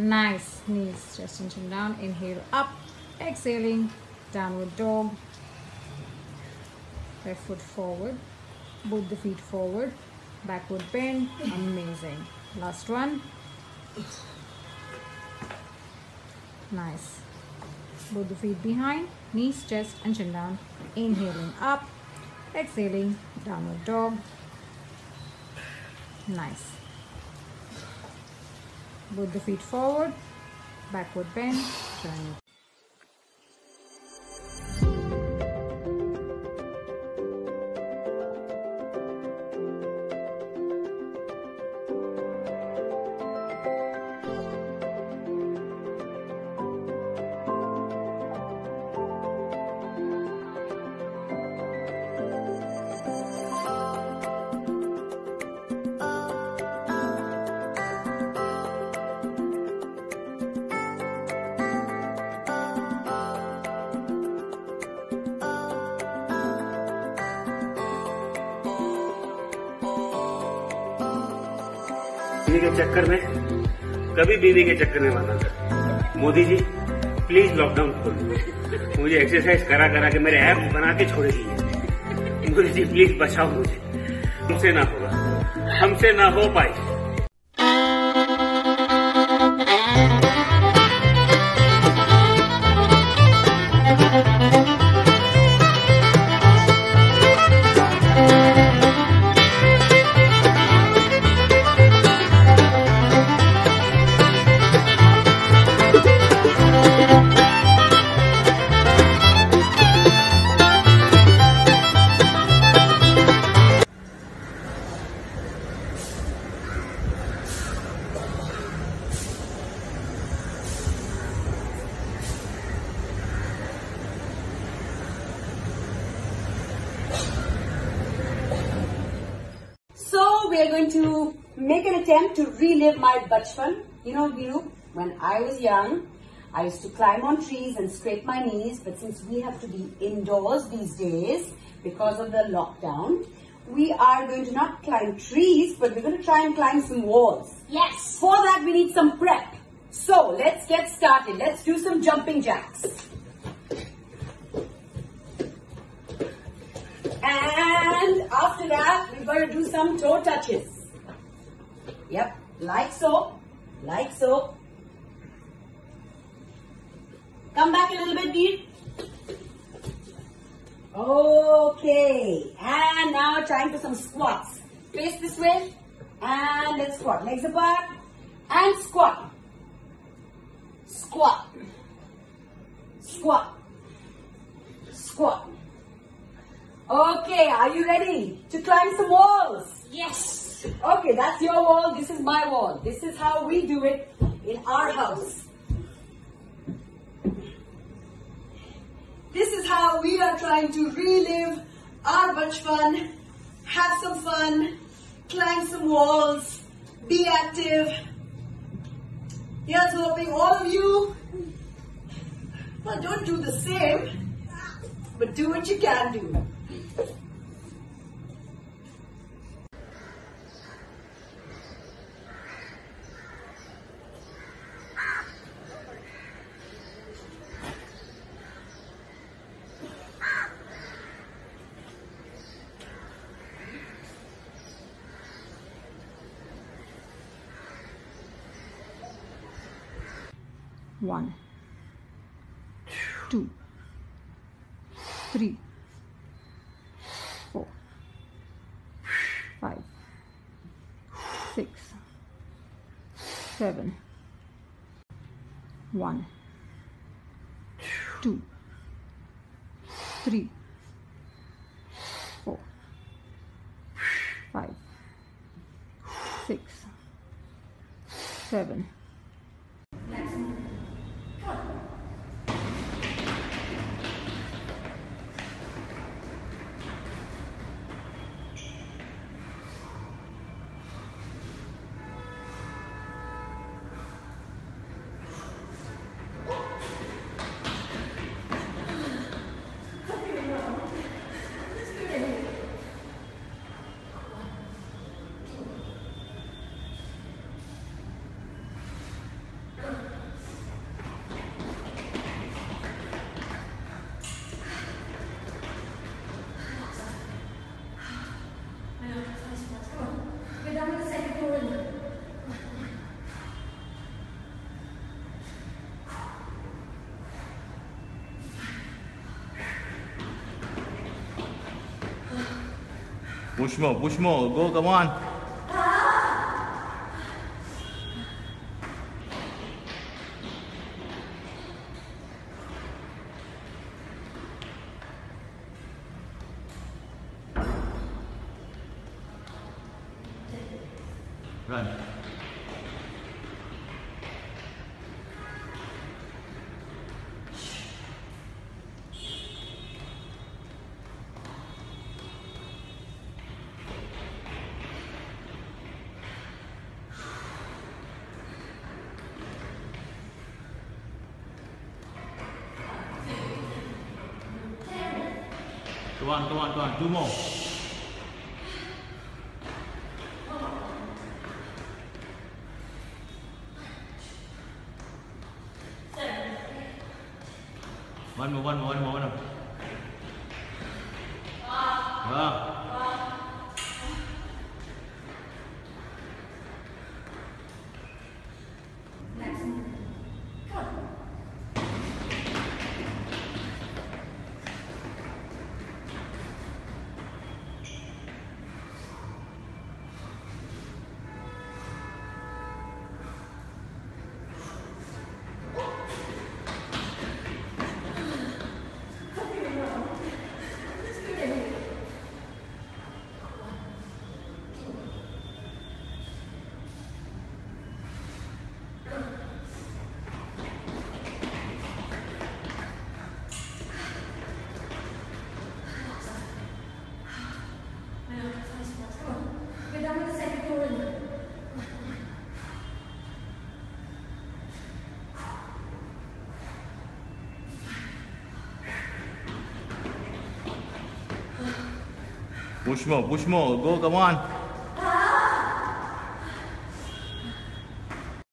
Nice. Knees stretch and chin down. Inhale up, exhaling downward dog. Left foot forward, both the feet forward, backward bend. Amazing. Last one. Nice. Both the feet behind, knees, chest and chin down. Inhaling up, exhaling downward dog. Nice. Both the feet forward, backward bend, turn. बीवी के चक्कर में कभी बीवी के चक्कर में माना था। मोदी जी प्लीज लॉकडाउन खोल, मुझे एक्सरसाइज करा करा के मेरे एप्स बना के छोड़ दिए। मोदी जी प्लीज बचाओ मुझे, हमसे ना होगा, हमसे ना हो पाए। We are going to make an attempt to relive my bachpan. You know, Viru, when I was young, I used to climb on trees and scrape my knees. But since we have to be indoors these days because of the lockdown, we are going to not climb trees, but we're going to try and climb some walls. Yes. For that, we need some prep. So let's get started. Let's do some jumping jacks. And after that, we're going to do some toe touches. Yep, like so, like so. Come back a little bit, Deep. Okay, and now time for some squats. Face this way, and let's squat. Legs apart, and squat. Squat. Squat. Squat. Okay, are you ready to climb some walls? Yes. Okay, that's your wall, this is my wall. This is how we do it in our house. This is how we are trying to relive our bachpan, have some fun, climb some walls, be active. Here's hoping all of you, well, don't do the same, but do what you can do. One, two, three, 5, 6, 7. 1, 2, 3, 4, 5, 6, 7. Push more, push more. Go, come on. Run. Come on, come on, come on, two more. One more, one more, one more, one more. Next move. Go. Push more, go, come on.